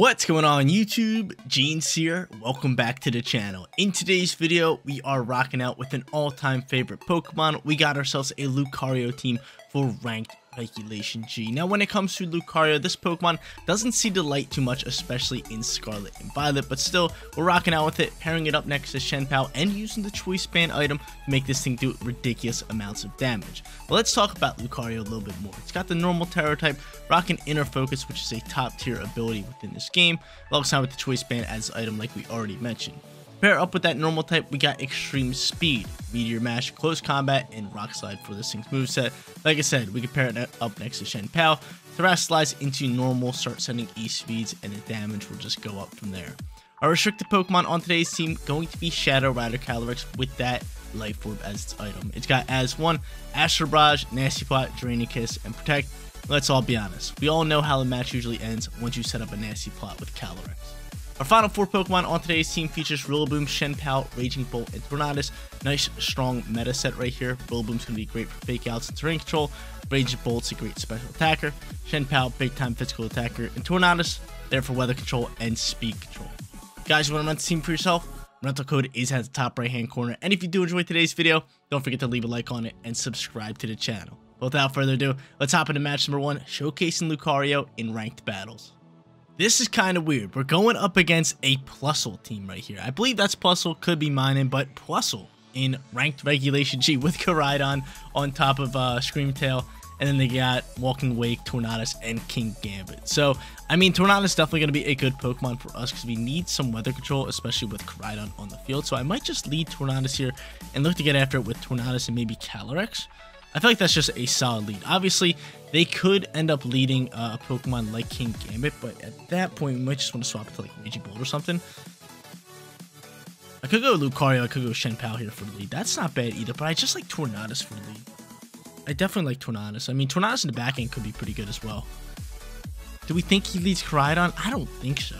What's going on YouTube? Jeans here. Welcome back to the channel. In today's video, we are rocking out with an all-time favorite Pokemon. We got ourselves a Lucario team for ranked Regulation G. Now, when it comes to Lucario, this Pokemon doesn't see the light too much, especially in Scarlet and Violet, but still, we're rocking out with it, pairing it up next to Chien-Pao and using the Choice Band item to make this thing do ridiculous amounts of damage. But let's talk about Lucario a little bit more. It's got the normal Tera type, rocking Inner Focus, which is a top tier ability within this game, alongside with the Choice Band as item like we already mentioned. Pair up with that normal type, we got Extreme Speed, Meteor Mash, Close Combat, and Rock Slide for this thing's moveset. Like I said, we can pair it up next to Chien-Pao. Thrash slides into normal, start sending E-Speeds, and the damage will just go up from there. Our restricted Pokemon on today's team going to be Shadow Rider Calyrex with that Life Orb as its item. It's got as one, Astral Barrage, Nasty Plot, Draenicus, and Protect. Let's all be honest, we all know how the match usually ends once you set up a Nasty Plot with Calyrex. Our final four Pokemon on today's team features Rillaboom, Chien-Pao, Raging Bolt, and Tornadus. Nice, strong meta set right here. Rillaboom's going to be great for fake outs and terrain control. Raging Bolt's a great special attacker. Chien-Pao, big time physical attacker. And Tornadus, there for weather control and speed control. Guys, you want to rent the team for yourself? Rental code is at the top right-hand corner. And if you do enjoy today's video, don't forget to leave a like on it and subscribe to the channel. But without further ado, let's hop into match number one, showcasing Lucario in ranked battles. This is kind of weird. We're going up against a Plusle team right here. I believe that's Plusle, could be mine, but Plusle in ranked Regulation G with Koraidon on top of Screamtail. And then they got Walking Wake, Tornadus, and Kingambit. So, I mean, Tornadus is definitely going to be a good Pokemon for us because we need some weather control, especially with Koraidon on the field. So I might just lead Tornadus here and look to get after it with Tornadus and maybe Calyrex. I feel like that's just a solid lead. Obviously, they could end up leading a Pokemon like Kingambit, but at that point, we might just want to swap it to like Raging Bolt or something. I could go Lucario, I could go Chien-Pao here for the lead. That's not bad either, but I just like Tornadus for the lead. I definitely like Tornadus. I mean, Tornadus in the back end could be pretty good as well. Do we think he leads Koraidon? I don't think so.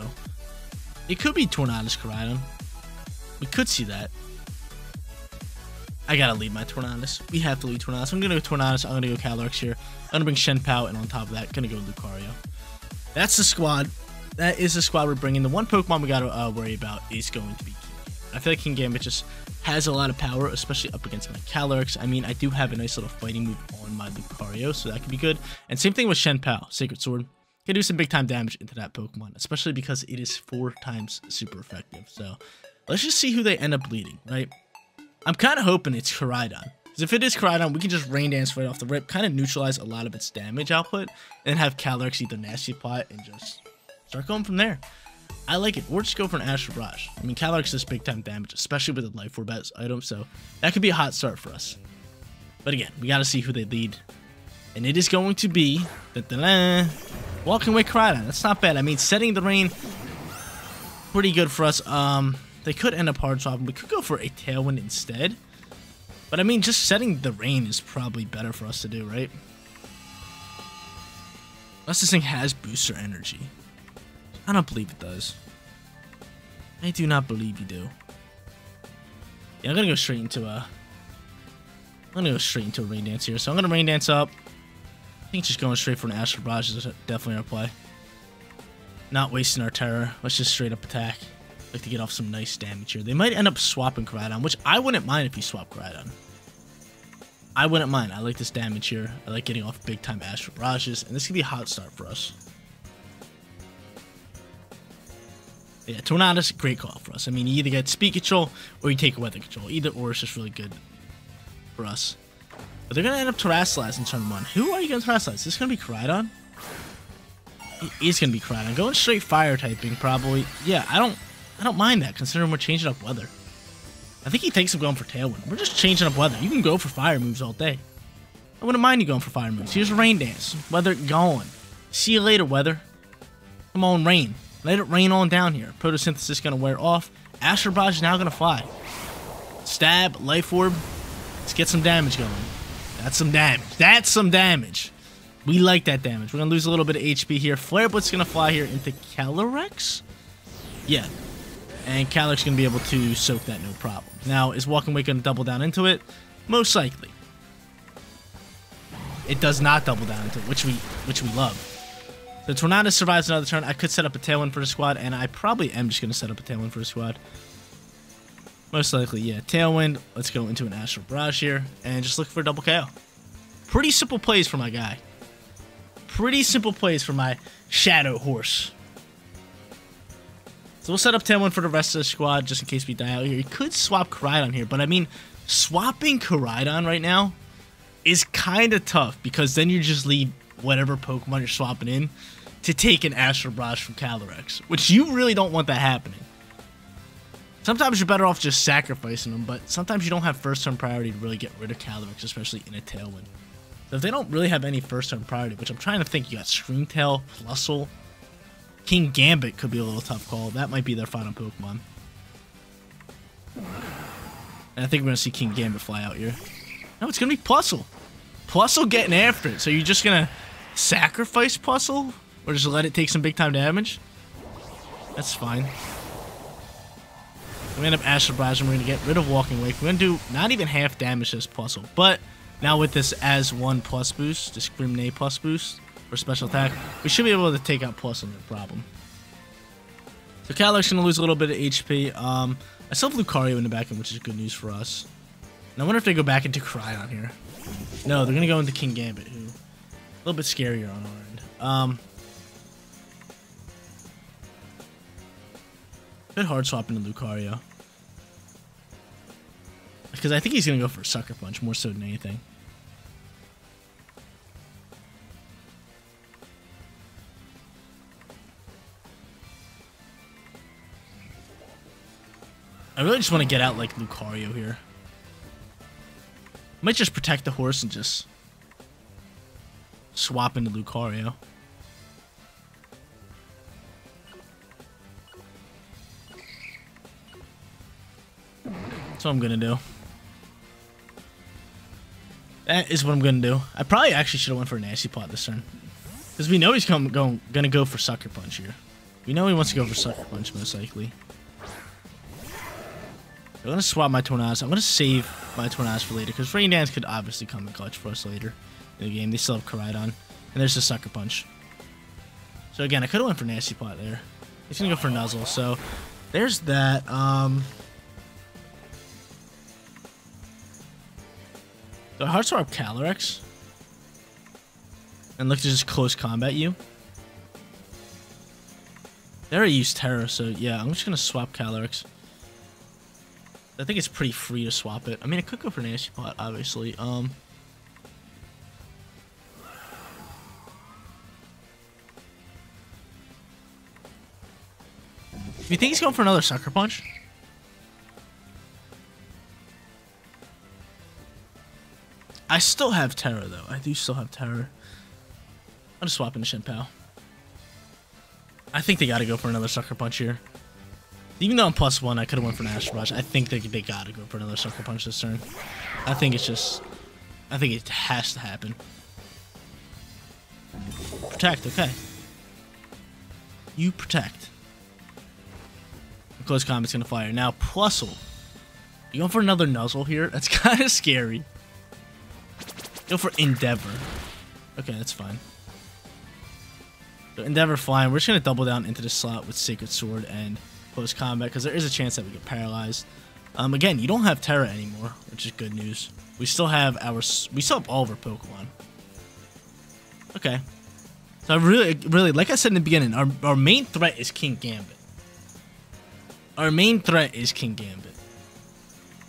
It could be Tornadus Koraidon. We could see that. I gotta lead my Tornadus. We have to lead Tornadus. I'm gonna go Tornadus. I'm gonna go Calyrex here. I'm gonna bring Chien-Pao, and on top of that, gonna go Lucario. That's the squad. That is the squad we're bringing. The one Pokemon we gotta worry about is going to be Kingambit. I feel like Kingambit just has a lot of power, especially up against my Calyrex. I mean, I do have a nice little fighting move on my Lucario, so that could be good. And same thing with Chien-Pao, Sacred Sword. Can do some big time damage into that Pokemon, especially because it is 4 times super effective. So let's just see who they end up leading, right? I'm kind of hoping it's Koraidon, because if it is Koraidon, we can just Rain Dance right off the rip, kind of neutralize a lot of its damage output, and have Calyrex either Nasty Plot and just start going from there. I like it, or just go for an Astral Barrage. I mean, Calyrex does big time damage, especially with the Life Orb as item, so that could be a hot start for us. But again, we got to see who they lead, and it is going to be Walking Wake Koraidon. That's not bad. I mean, setting the rain, pretty good for us. They could end up hard swapping. We could go for a Tailwind instead. But I mean, just setting the rain is probably better for us to do, right? Unless this thing has booster energy. I don't believe it does. I do not believe you do. Yeah, I'm gonna go straight into a... I'm gonna go straight into a Rain Dance here. So I'm gonna Rain Dance up. I think just going straight for an Astral Barrage is definitely our play. Not wasting our terror. Let's just straight up attack. Like to get off some nice damage here. They might end up swapping Koraidon, which I wouldn't mind if you swap Koraidon. I wouldn't mind. I like this damage here. I like getting off big time Astral Barrages, and this could be a hot start for us. Yeah, Tornadus, great call for us. I mean, you either get speed control or you take weather control. Either or is just really good for us. But they're gonna end up Terrasalize in turn one. Who are you gonna Terrasalize? Is this gonna be Koraidon? It is gonna be Koraidon. Going straight fire typing probably. Yeah, I don't mind that, considering we're changing up weather. I think he thinks I'm going for Tailwind. We're just changing up weather. You can go for fire moves all day. I wouldn't mind you going for fire moves. Here's a Rain Dance. Weather gone. See you later, weather. Come on, rain. Let it rain on down here. Photosynthesis is going to wear off. Astral Barrage is now going to fly. Stab, Life Orb. Let's get some damage going. That's some damage. That's some damage. We like that damage. We're going to lose a little bit of HP here. Flare Blitz going to fly here into Calyrex? Yeah. And Calyrex is going to be able to soak that no problem. Now, is Walking Wake going to double down into it? Most likely. It does not double down into it, which we love. So The Tornadus survives another turn. I could set up a Tailwind for the squad, and I probably am just going to set up a Tailwind for the squad. Most likely, yeah. Tailwind. Let's go into an Astral Barrage here, and just look for a double KO. Pretty simple plays for my guy. Pretty simple plays for my Shadow Horse. So we'll set up Tailwind for the rest of the squad, just in case we die out here. You could swap Koraidon here, but I mean, swapping Koraidon right now is kind of tough, because then you just leave whatever Pokemon you're swapping in to take an Astral Barrage from Calyrex, which you really don't want that happening. Sometimes you're better off just sacrificing them, but sometimes you don't have first turn priority to really get rid of Calyrex, especially in a Tailwind. So if they don't really have any first turn priority, which I'm trying to think, you got Screamtail, Plusle, Kingambit could be a little tough call. That might be their final Pokemon. And I think we're going to see Kingambit fly out here. No, it's going to be Plusle. Plusle getting after it. So you're just going to sacrifice Plusle? Or just let it take some big time damage? That's fine. We end up Astral Barrage, and we're going to get rid of Walking Wake. We're going to do not even half damage to this Plusle. But now with this as one plus boost, this Discriminate plus boost, for special attack, we should be able to take out Plusle no problem. So Calyrex going to lose a little bit of HP. I still have Lucario in the back end, which is good news for us. And I wonder if they go back into Cryon here. No, they're going to go into Kingambit, who a little bit scarier on our end. A bit hard swapping to Lucario. Because I think he's going to go for a Sucker Punch more so than anything. I really just want to get out like Lucario here. Might just protect the horse and just swap into Lucario. That's what I'm gonna do. That is what I'm gonna do. I probably actually should have went for a Nasty Plot this turn, because we know he's gonna go for Sucker Punch here. We know he wants to go for Sucker Punch most likely. I'm gonna swap my Tornadus. I'm gonna save my Tornadus for later, because Rain Dance could obviously come in clutch for us later in the game. They still have Koraidon, and there's the Sucker Punch. So again, I could have went for Nasty Plot there. He's gonna go for Nuzzle. So there's that. So hard swap Calyrex and look to just close combat you. They already used Tera, so yeah, I'm just gonna swap Calyrex. I think it's pretty free to swap it. I mean, it could go for Nasty Plot, obviously. You think he's going for another Sucker Punch? I still have Tera, though. I do still have Tera. I'll just swap into Chien-Pao. I think they gotta go for another Sucker Punch here. Even though I'm plus one, I could have went for an Astral Barrage. I think they gotta go for another Sucker Punch this turn. I think it's just... I think it has to happen. Protect, okay. You protect. Close Combat's gonna fire. Now, Plusle. You going for another Nuzzle here? That's kind of scary. Go for Endeavor. Okay, that's fine. So, Endeavor flying. We're just gonna double down into the slot with Sacred Sword and... Close Combat, because there is a chance that we get paralyzed. Again, you don't have Tera anymore, which is good news. We still have all of our Pokemon. Okay, so I really, like I said in the beginning, our main threat is Kingambit. Our main threat is Kingambit,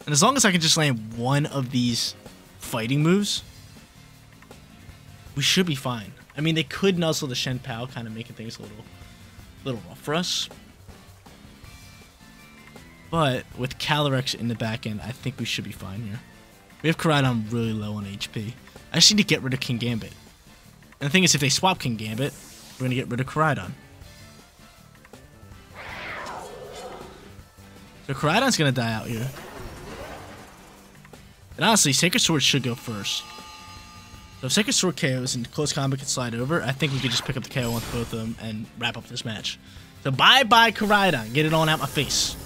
and as long as I can just land one of these fighting moves, we should be fine. I mean, they could Nuzzle the Chien-Pao, kind of making things a little rough for us. But with Calyrex in the back end, I think we should be fine here. We have Koraidon really low on HP. I just need to get rid of Kingambit. And the thing is, if they swap Kingambit, we're going to get rid of Koraidon. So Koraidon's going to die out here. And honestly, Sacred Sword should go first. So if Sacred Sword KOs and Close Combat can slide over, I think we could just pick up the KO on both of them and wrap up this match. So bye-bye Koraidon. Get it on out my face.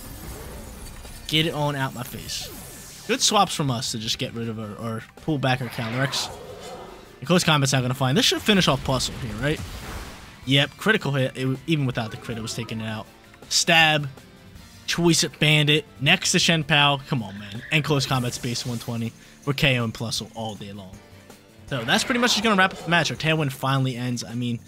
Get it on out my face. Good swaps from us to just get rid of or pull back our Calyrex. And Close Combat's not going to find. This should finish off Plusle here, right? Yep, critical hit. It, even without the crit, it was taking it out. Stab. Choice Bandit. Next to Chien-Pao. Come on, man. And Close Combat Space 120. We're KOing Plusle all day long. So that's pretty much just going to wrap up the match. Our Tailwind finally ends. I mean,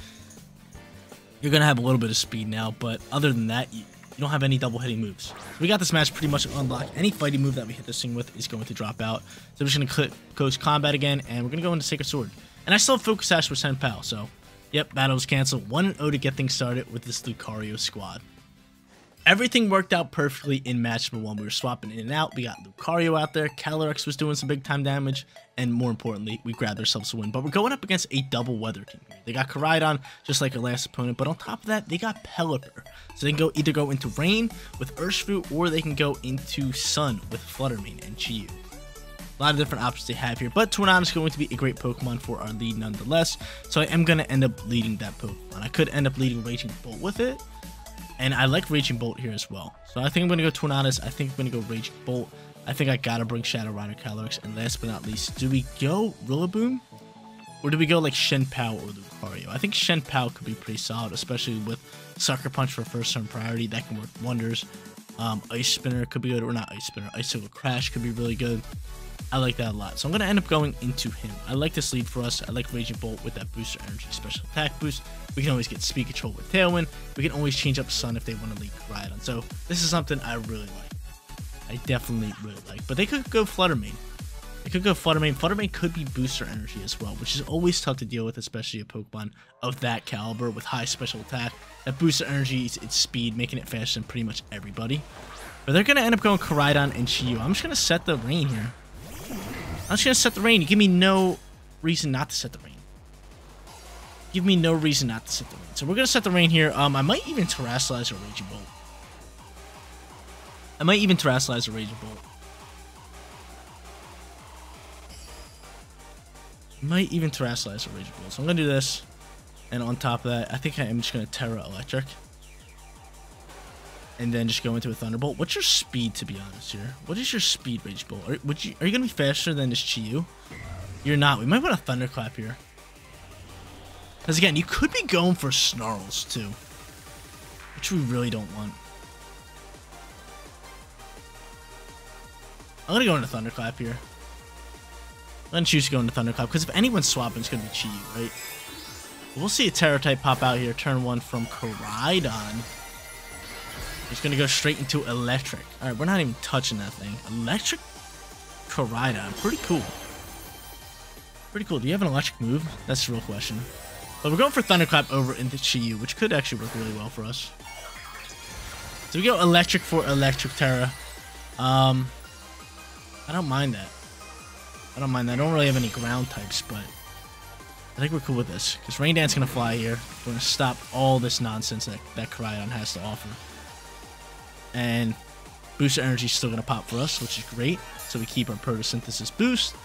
you're going to have a little bit of speed now, but other than that, you don't have any double hitting moves. We got this match pretty much unlocked. Any fighting move that we hit this thing with is going to drop out. So we're just going to click Close Combat again, and we're going to go into Sacred Sword. And I still have Focus Ash with Chien-Pao, so yep, battle was canceled. 1-0 to get things started with this Lucario squad. Everything worked out perfectly in match number 1. We were swapping in and out. We got Lucario out there. Calyrex was doing some big time damage. And more importantly, we grabbed ourselves a win. But we're going up against a double Weather King. They got Koraidon, just like our last opponent. But on top of that, they got Pelipper. So they can go either go into Rain with Urshifu, or they can go into Sun with Flutter Mane and Chi-Yu. A lot of different options they have here. But Tornadus is going to be a great Pokemon for our lead nonetheless. So I am going to end up leading that Pokemon. I could end up leading Raging Bolt with it. And I like Raging Bolt here as well. So I think I'm going to go Tornadus. I think I'm going to go Raging Bolt. I think I got to bring Shadow Rider Calyrex. And last but not least, do we go Rillaboom? Or do we go like Chien-Pao or Lucario? I think Chien-Pao could be pretty solid, especially with Sucker Punch for first turn priority. That can work wonders. Ice Spinner could be good. Or not Ice Spinner. Ice Silver Crash could be really good. I like that a lot. So I'm going to end up going into him. I like this lead for us. I like Raging Bolt with that booster energy special attack boost. We can always get speed control with Tailwind. We can always change up Sun if they want to lead Koraidon. So this is something I really like. I definitely really like. But they could go Flutter Mane. They could go Flutter Mane. Flutter Mane could be booster energy as well, which is always tough to deal with, especially a Pokemon of that caliber with high special attack. That booster energy is its speed, making it faster than pretty much everybody. But they're going to end up going Koraidon and Chi-Yu. I'm just going to set the rain here. I'm just going to set the rain. You give me no reason not to set the rain. Give me no reason not to set the rain. So we're going to set the rain here. I might even Terrasalize or Raging Bolt. I might even Terrasalize or Raging Bolt. So I'm going to do this. And on top of that, I think I am just going to Tera Electric. And then just go into a Thunderbolt. What's your speed, to be honest, here? What is your speed, Rage Bolt? Are you going to be faster than this Chi-Yu? You're not. We might want a Thunderclap here. Because, again, you could be going for Snarls, too. Which we really don't want. I'm going to go into Thunderclap here. I'm going to choose to go into Thunderclap. Because if anyone's swapping, it's going to be Chi-Yu, right? We'll see a Tera type pop out here. Turn 1 from Koraidon. It's going to go straight into Electric. All right, we're not even touching that thing. Electric Koraidon. Pretty cool. Pretty cool. Do you have an electric move? That's the real question. But we're going for Thunderclap over into Chi-Yu, which could actually work really well for us. So we go Electric for Electric Tera. I don't mind that. I don't really have any ground types, but I think we're cool with this. Because Rain Dance is going to fly here. We're going to stop all this nonsense that Koraidon has to offer. And booster energy is still going to pop for us, which is great. So we keep our Photosynthesis boost.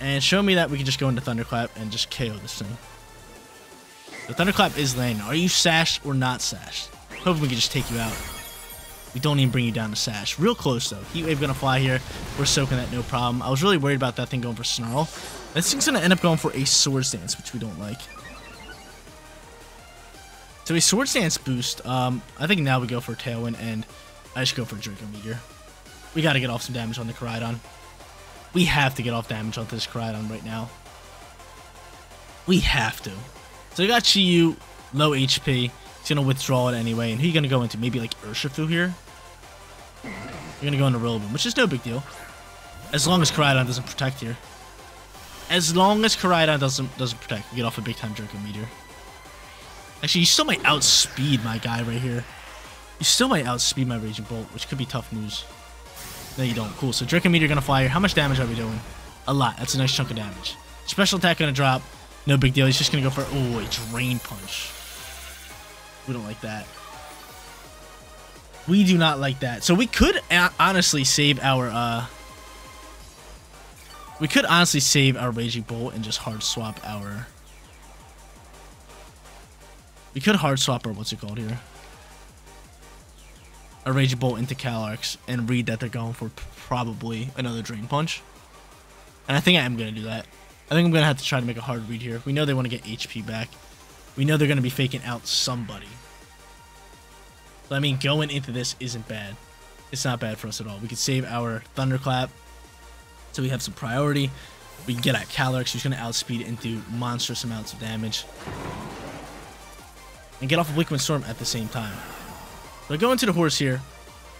And show me that we can just go into Thunderclap and just KO this thing. The Thunderclap is landing. Are you sashed or not sashed? Hopefully we can just take you out. We don't even bring you down to sash. Real close, though. Heat Wave going to fly here. We're soaking that, no problem. I was really worried about that thing going for Snarl. This thing's going to end up going for a Swords Dance, which we don't like. So a Swords Dance boost, I think now we go for Tailwind, and I just go for Draco Meteor. We gotta get off some damage on the Koraidon. We have to get off damage on this Koraidon right now. We have to. So we got Chi-Yu, low HP. He's gonna withdraw it anyway, and who are you gonna go into? Maybe like Urshifu here? You're gonna go into Rillaboom, which is no big deal. As long as Koraidon doesn't protect here. As long as Koraidon doesn't protect, we get off a big time Draco Meteor. Actually, you still might outspeed my guy right here. You still might outspeed my Raging Bolt, which could be tough news. No, you don't. Cool. So, Draco Meteor going to fly here. How much damage are we doing? A lot. That's a nice chunk of damage. Special attack going to drop. No big deal. He's just going to go for... Oh, a Drain Punch. We don't like that. We do not like that. So, we could honestly save our... We could honestly save our Raging Bolt and just hard swap our... We could hard swap our, a Raging Bolt into Calyrex and read that they're going for probably another Drain Punch. And I think I am going to do that. I think I'm going to have to try to make a hard read here. We know they want to get HP back. we know they're going to be faking out somebody. But, I mean, going into this isn't bad. It's not bad for us at all. We could save our Thunderclap, so we have some priority. We can get at Calyrex, who's going to outspeed it and do monstrous amounts of damage. And get off of Bleakwind Storm at the same time. So I go into the horse here,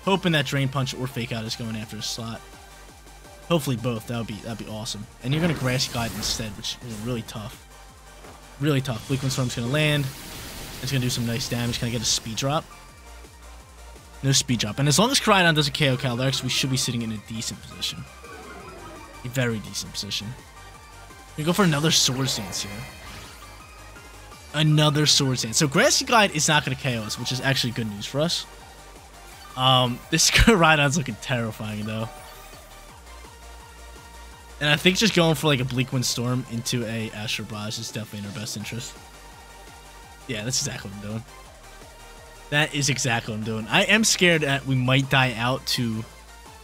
hoping that Drain Punch or Fake Out is going after a slot. Hopefully both. That'd be awesome. And you're going to Grass Guide instead, which is really tough. Really tough. Bleakwind Storm's going to land. It's going to do some nice damage. Can I get a speed drop? No speed drop. And as long as Koraidon doesn't KO Calyrex, we should be sitting in a decent position. A very decent position. We go for another Swords Dance here. Another Swords Dance. So Grassy Glide is not going to KO us, which is actually good news for us. This Koraidon's looking terrifying, though. And I think just going for like a Bleakwind Storm into a Astral Barrage is definitely in our best interest. Yeah, that's exactly what I'm doing. That is exactly what I'm doing. I am scared that we might die out to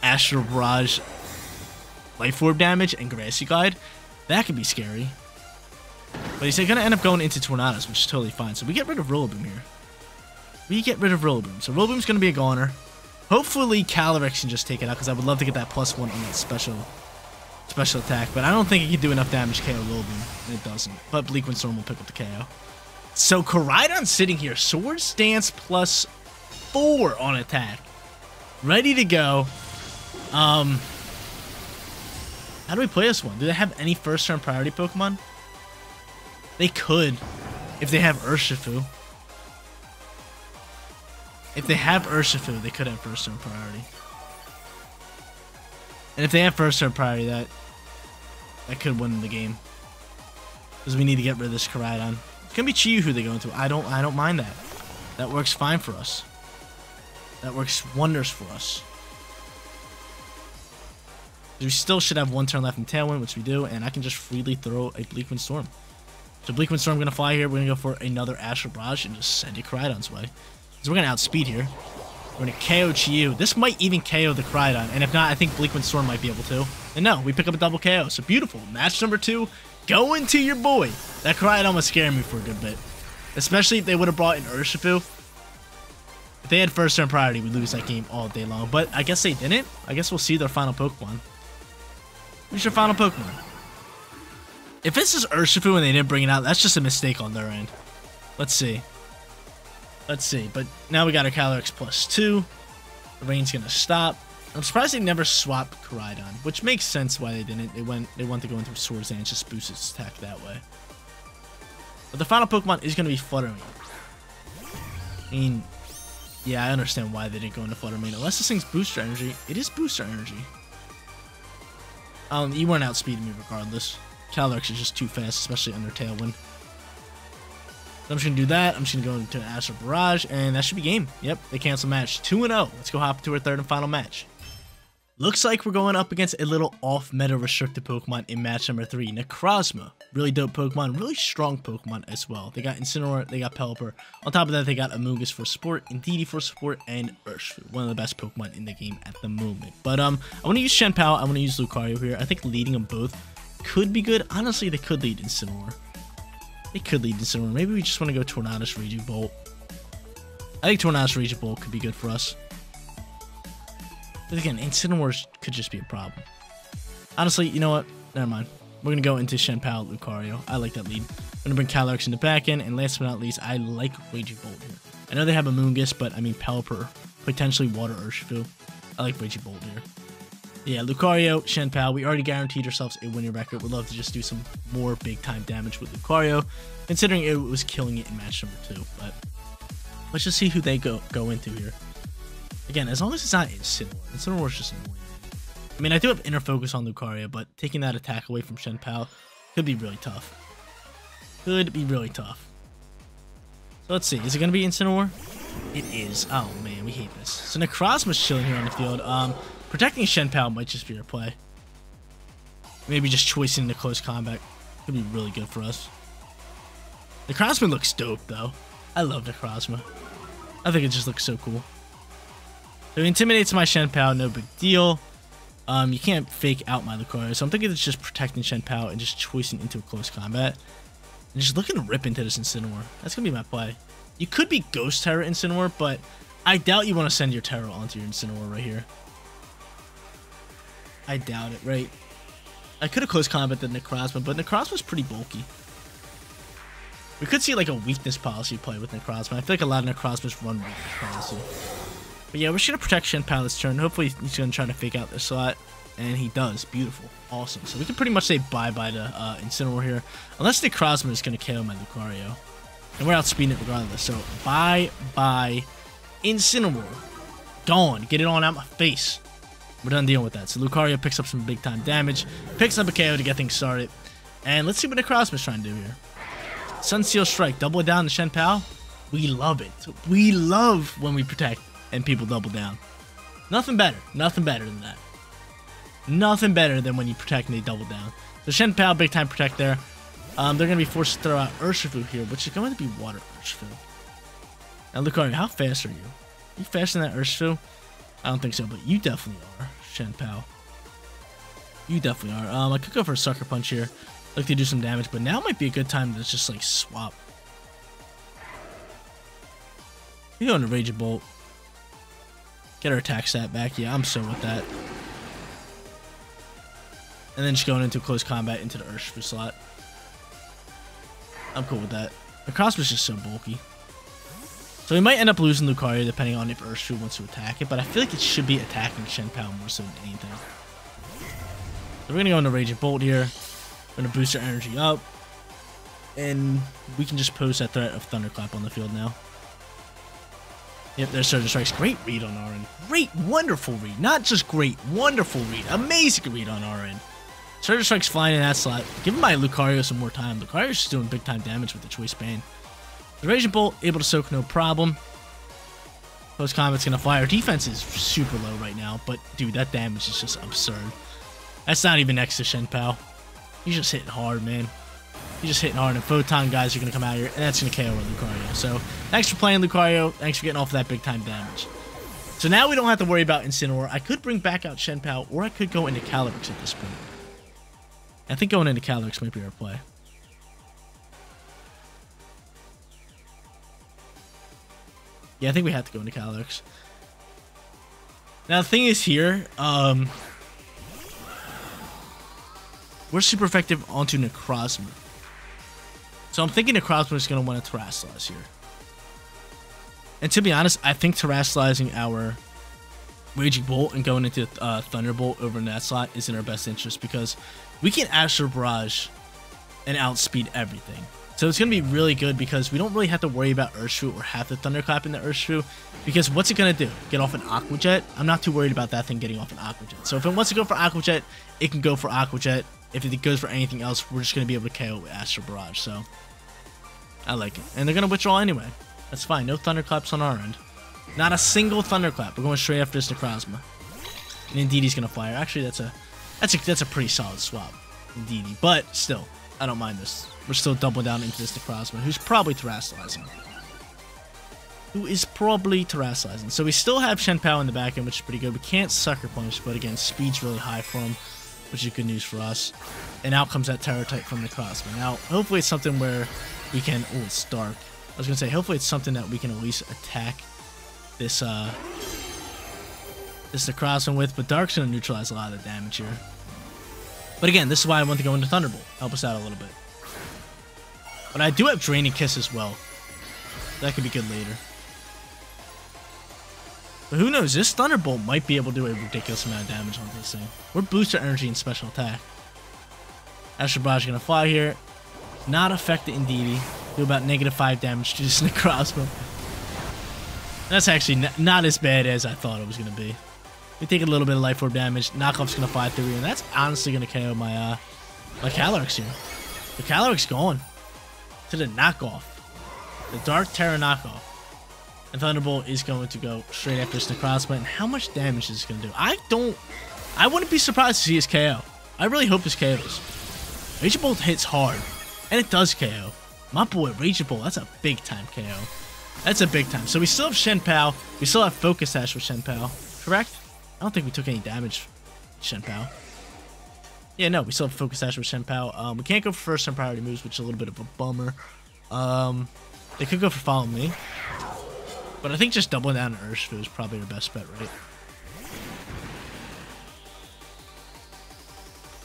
Astral Barrage Life Orb damage and Grassy Glide. That could be scary. But he's going to end up going into Tornadus, which is totally fine. So we get rid of Rillaboom here. We get rid of Rillaboom. So Rillaboom's going to be a goner. Hopefully Calyrex can just take it out, because I would love to get that +1 on that special attack. But I don't think it can do enough damage to KO Rillaboom. And it doesn't. But Bleakwind Storm will pick up the KO. So Koraidon's sitting here. Swords Dance +4 on attack. Ready to go. How do we play this one? Do they have any first turn priority Pokemon? They could, if they have Urshifu. If they have Urshifu, they could have first turn priority. And if they have first turn priority, that could win the game. Because we need to get rid of this Koraidon. It's gonna be Chi-Yu who they go into. I don't mind that. That works fine for us. That works wonders for us. We still should have one turn left in Tailwind, which we do, and I can just freely throw a Bleakwind Storm. So Bleakwind Storm going to fly here. We're going to go for another Astral Barrage and just send it Koraidon's way. So we're going to outspeed here. We're going to KO Chi-Yu. This might even KO the Koraidon, and if not, I think Bleakwind Storm might be able to. And no, we pick up a double KO. So beautiful. Match number 2, going to your boy. That Koraidon was scaring me for a good bit, especially if they would have brought in Urshifu. If they had first turn priority, we'd lose that game all day long, but I guess they didn't. I guess we'll see their final Pokemon. Who's your final Pokemon? If this is Urshifu and they didn't bring it out, that's just a mistake on their end. Let's see. Let's see. But now we got our Calyrex +2. The rain's going to stop. I'm surprised they never swapped Koraidon, which makes sense why they didn't. They want to go into Swords Dance and just boost its attack that way. But the final Pokemon is going to be Flutter Mane. I mean, yeah, I understand why they didn't go into Flutter Mane. Unless this thing's Booster Energy. It is Booster Energy. You weren't outspeeding me regardless. Calyrex is just too fast, especially under Tailwind. So I'm just going to do that. I'm just going to go into an Astral Barrage, and that should be game. Yep, they cancel match. 2-0. Let's go hop to our third and final match. Looks like we're going up against a little off-meta restricted Pokemon in match number 3. Necrozma. Really dope Pokemon. Really strong Pokemon as well. They got Incineroar. They got Pelipper. On top of that, they got Amoonguss for support, Indeedee for support, and Urshifu. One of the best Pokemon in the game at the moment. But I want to use Chien-Pao. I want to use Lucario here. I think leading them both could be good. Honestly, they could lead Incineroar. They could lead Incineroar. Maybe we just want to go Tornadus, Raging Bolt. I think Tornadus, Raging Bolt could be good for us. But again, Incineroar could just be a problem. Honestly, you know what? Never mind. We're going to go into Chien-Pao, Lucario. I like that lead. I'm going to bring Calyrex in the back end. And last but not least, I like Raging Bolt here. I know they have Amoonguss, but I mean Pelipper. Potentially Water Urshifu. I like Raging Bolt here. Yeah, Lucario, Chien-Pao, we already guaranteed ourselves a winning record. We'd love to just do some more big-time damage with Lucario, considering it was killing it in match number 2. But let's just see who they go into here. Again, as long as it's not Incineroar. Incineroar's just annoying. I mean, I do have Inner Focus on Lucario, but taking that attack away from Chien-Pao could be really tough. Could be really tough. So let's see. Is it going to be Incineroar? It is. Oh, man, we hate this. So Necrozma's chilling here on the field. Protecting Chien-Pao might just be your play. Maybe just choicing into close combat could be really good for us. Necrozma looks dope, though. I love Necrozma. I think it just looks so cool. So it intimidates my Chien-Pao, no big deal. You can't fake out my Lucario, so I'm thinking it's just protecting Chien-Pao and just choicing into a close combat. and just look and rip into this Incineroar. That's going to be my play. You could be Ghost Tera Incineroar, but I doubt you want to send your Tera onto your Incineroar right here. I doubt it, right? I could have close combat the Necrozma, but Necrozma's pretty bulky. We could see like a weakness policy play with Necrozma. I feel like a lot of Necrozmas run weakness policy. But yeah, we're just going to protect Chien-Pao this turn. Hopefully he's going to try to fake out this slot. And he does. Beautiful. Awesome. So we can pretty much say bye-bye to Incineroar here. Unless Necrozma is going to KO my Lucario. And we're outspeeding it regardless. So bye-bye Incineroar. Gone. Get it on out my face. We're done dealing with that. So Lucario picks up some big-time damage. Picks up a KO to get things started. And let's see what Necrozma's trying to do here. Sun Seal Strike. Double down to Chien-Pao. We love it. We love when we protect and people double down. Nothing better. Nothing better than that. Nothing better than when you protect and they double down. So Chien-Pao big time protect there. They're going to be forced to throw out Urshifu here, which is going to be Water Urshifu. Now Lucario, how fast are you? Are you faster than that Urshifu? I don't think so, but you definitely are, Chien-Pao. You definitely are. I could go for a Sucker Punch here. Look to do some damage, but now might be a good time to just like swap. You go into Raging Bolt. Get our attack stat back. Yeah, I'm so with that. And then just going into close combat into the Urshifu slot. I'm cool with that. Necrozma's just so bulky. So we might end up losing Lucario depending on if Urshifu wants to attack it. But I feel like it should be attacking Chien-Pao more so than anything. So we're going to go into Raging Bolt here. We're going to boost our energy up. And we can just pose that threat of Thunderclap on the field now. Yep, there's Surge Strikes. Great read on our end. Great, wonderful read. Not just great, wonderful read. Amazing read on our end. Surge Strike's flying in that slot. Giving my Lucario some more time. Lucario's just doing big-time damage with the Choice Band. The Raging Bolt, able to soak no problem. Close combat's going to fly. Our defense is super low right now, but, dude, that damage is just absurd. That's not even next to Chien-Pao. He's just hitting hard, man. He's just hitting hard, and Photon guys are going to come out here, and that's going to KO Lucario. So, thanks for playing, Lucario. Thanks for getting off of that big-time damage. So now we don't have to worry about Incineroar. I could bring back out Chien-Pao, or I could go into Calyrex at this point. I think going into Calyrex might be our play. Yeah, I think we have to go into Calyrex. Now, the thing is here, we're super effective onto Necrozma. So I'm thinking Necrozma is going to want to Terrasalize here. And to be honest, I think Terrasalizing our Raging Bolt and going into Thunderbolt over in that slot is in our best interest because we can Astral Barrage and outspeed everything. So it's going to be really good because we don't really have to worry about Urshifu or have the Thunderclap in the Urshifu because what's it going to do? Get off an Aqua Jet? I'm not too worried about that thing getting off an Aqua Jet. So if it wants to go for Aqua Jet, it can go for Aqua Jet. If it goes for anything else, we're just going to be able to KO with Astral Barrage. So I like it. And they're going to withdraw anyway. That's fine. No Thunderclaps on our end. Not a single Thunderclap. We're going straight after this Necrozma. And indeed, he's going to fire. Actually, that's a pretty solid swap, indeed. But still, I don't mind this. We're still doubling down into this Necrozma, who's probably Terrasalizing. So we still have Chien-Pao in the back end, which is pretty good. We can't Sucker Punch, but again, speed's really high for him, which is good news for us. And out comes that Terra type from Necrozma. Now, hopefully it's something where we can... Oh, it's dark. I was going to say, hopefully it's something that we can at least attack this, this Necrozma with, but Dark's going to neutralize a lot of the damage here. But again, this is why I want to go into Thunderbolt. Help us out a little bit. But I do have Draining Kiss as well. That could be good later. But who knows? This Thunderbolt might be able to do a ridiculous amount of damage on this thing. We're booster energy and special attack. Astral Barrage is going to fly here. Not affect the Indeedee. Do about -5 damage to this Necrozma. That's actually not as bad as I thought it was going to be. We take a little bit of Life Orb damage. Knockoff's going to fly through, and that's honestly going to KO my my Calyrex here. The Calyrex gone to the knockoff, the Dark Tera knockoff, and Thunderbolt is going to go straight after this Necrozma. And how much damage is it going to do? I wouldn't be surprised to see his KO. I really hope his KOs. Raging Bolt hits hard, and it does KO. My boy Raging Bolt, that's a big time KO. That's a big time. So we still have Chien-Pao. We still have Focus Sash with Chien-Pao, correct? I don't think we took any damage, Chien-Pao. Yeah, no, we still have Focus Ash with Chien-Pao. We can't go for first and priority moves, which is a little bit of a bummer. They could go for Follow Me. But I think just doubling down on Urshifu is probably our best bet, right?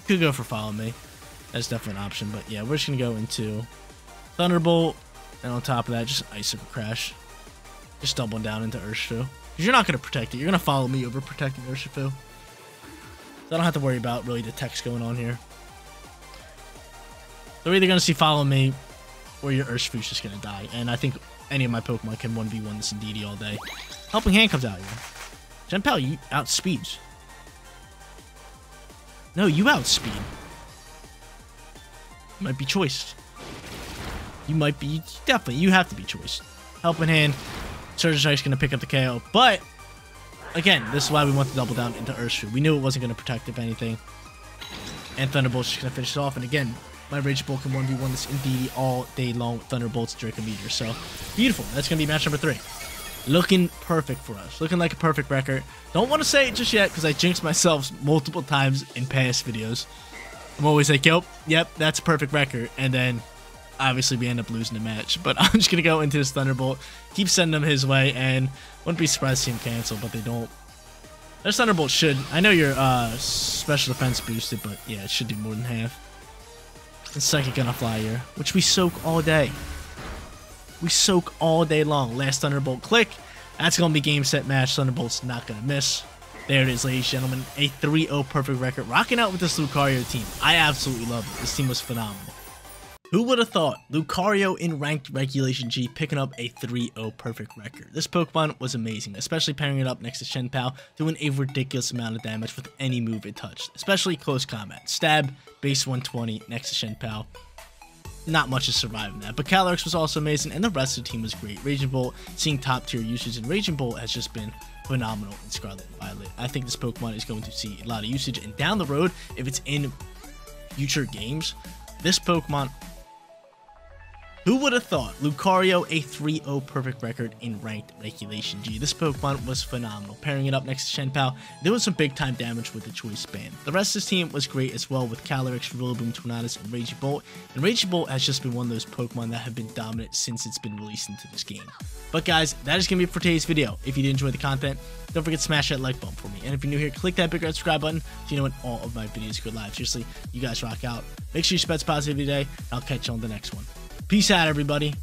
Could go for Follow Me. That's definitely an option. But yeah, we're just going to go into Thunderbolt. And on top of that, just Icicle Crash. Just doubling down into Urshifu. Because you're not going to protect it. You're going to Follow Me over protecting Urshifu. So I don't have to worry about really the text going on here. They're either going to see Follow Me or your Urshifu's just going to die. And I think any of my Pokemon can 1v1 this in DD all day. Helping Hand comes out here. Chien-Pao, you outspeeds. No, you outspeed. You might be choiced. You might be... Definitely, you have to be choiced. Helping Hand. Surge Strike's going to pick up the KO. But, again, this is why we want to double down into Urshifu. We knew it wasn't going to protect, if anything. And Thunderbolt's just going to finish it off. And, again, my Rage Bolt can 1v1 this in DD all day long with Thunderbolt's Draco Meteor. So, beautiful. That's going to be match number 3. Looking perfect for us. Looking like a perfect record. Don't want to say it just yet because I jinxed myself multiple times in past videos. I'm always like, yep, that's a perfect record. And then... obviously, we end up losing the match, but I'm just going to go into this Thunderbolt, keep sending him his way, and wouldn't be surprised to see him cancel, but they don't. This Thunderbolt should. I know your special defense boosted, but yeah, it should do more than half. And Psychic gonna fly here, which we soak all day. We soak all day long. Last Thunderbolt click. That's going to be game, set, match. Thunderbolt's not going to miss. There it is, ladies and gentlemen. A 3-0 perfect record. Rocking out with this Lucario team. I absolutely love it. This team was phenomenal. Who would have thought? Lucario in ranked Regulation G picking up a 3-0 perfect record. This Pokemon was amazing, especially pairing it up next to Chien-Pao, doing a ridiculous amount of damage with any move it touched, especially Close Combat. Stab, base 120 next to Chien-Pao. Not much is surviving that, but Calyrex was also amazing, and the rest of the team was great. Raging Bolt, seeing top tier usage in Raging Bolt has just been phenomenal in Scarlet and Violet. I think this Pokemon is going to see a lot of usage, and down the road, if it's in future games, this Pokemon... Who would have thought? Lucario, a 3-0 perfect record in ranked Regulation G. This Pokemon was phenomenal. Pairing it up next to Chien-Pao, there was some big time damage with the Choice Band. The rest of this team was great as well with Calyrex, Rillaboom, Tornadus, and Raging Bolt. And Raging Bolt has just been one of those Pokemon that have been dominant since it's been released into this game. But guys, that is going to be it for today's video. If you did enjoy the content, don't forget to smash that like button for me. And if you're new here, click that big red subscribe button so you know when all of my videos go live. Seriously, you guys rock out. Make sure you spread positivity today, and I'll catch you on the next one. Peace out, everybody.